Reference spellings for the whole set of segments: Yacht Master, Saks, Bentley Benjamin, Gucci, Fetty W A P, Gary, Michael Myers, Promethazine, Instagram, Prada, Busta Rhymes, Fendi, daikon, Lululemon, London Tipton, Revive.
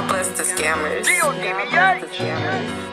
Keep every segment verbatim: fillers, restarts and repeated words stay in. God bless the scammers. God bless the scammers.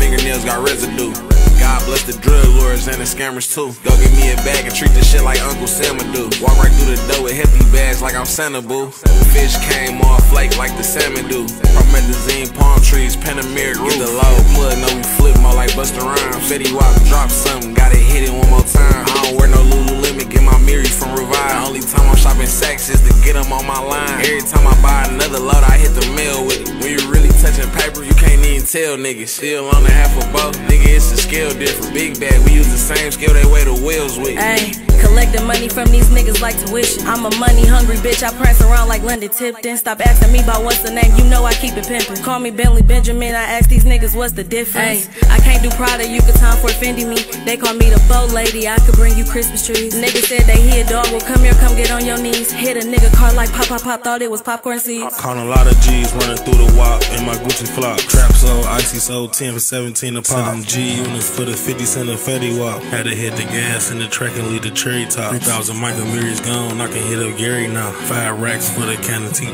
Fingernails got residue. God bless the drug lords and the scammers too. Go give me a bag and treat this shit like Uncle Sam would do. Walk right through the door with hefty bags like I'm Santa Boo. Fish came off flake like the salmon do. Promethazine, palm trees, Panameric roof. Get the loud plug, know we flip more like Busta Rhymes. Fetty W A P, drop something, gotta hit it one more time. I don't wear no Lululemon, get my Miri from Revive. The only time I'm shopping Saks is to get them on my line. Every time I buy another load, I hit the mail with it. When you really touching paper, you can't even tell niggas. Still on the half of both, nigga, it's a scale different. Big bag, we use the same scale, they weigh the wheels with. Ay, collecting money from these niggas like tuition. I'm a money hungry bitch, I prance around like London Tipton. Stop asking me about what's the name, you know I keep it pimpin'. Call me Bentley Benjamin, I ask these niggas what's the difference. Ay, I can't do Prada, you could time for Fendi me. They call me the bow lady, I could bring you Christmas trees. Niggas said they hear dog, well come here, come get on your knees. Hit a nigga car like pop, pop, pop, thought it was popcorn seeds. Caught a lot of G's running through the W A P in my Gucci flop. Trap sold, icy sold, ten for seventeen a pop. Send them G units for the fifty cent of Fetty W A P. Had to hit the gas in the track and leave the cherry top. three thousand Michael Myers gone, I can hit up Gary now. Five racks for the can of tea.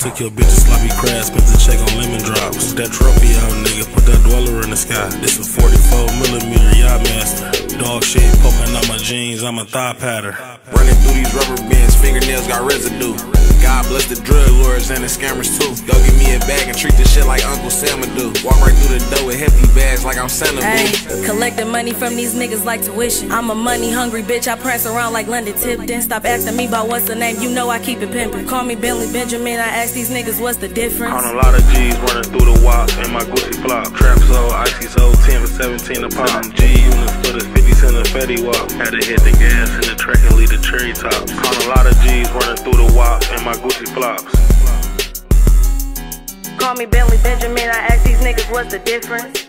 Took your bitch's sloppy crabs, spent the check on lemon drops. That trophy out, nigga, put that dweller in the sky. This is forty-four millimeter Yacht Master. Dog shit poking out my jeans, I'm a thigh patter. Running through these rubber bands, fingernails got residue. God bless the drug lords and the scammers too. Go give me a bag and treat this shit like Uncle Sam would do. Walk right through the door with hefty bags like I'm Santa Boo. Collecting money from these niggas like tuition. I'm a money hungry bitch, I prance around like London Tipton. Stop asking me about what's the name, you know I keep it pimpin'. Call me Bentley Benjamin, I ask these niggas what's the difference. On a lot of G's running through the W A P in my Gucci flop. Trap sold, icy sold, ten for seventeen a pop. I'm G units for the fifty cent of Fetty W A P. Had to hit the gas in the track and leave the cherry top. On a lot of G's running through the W A P in my Gucci flops. Call me Bentley Benjamin, I ask these niggas what's the difference.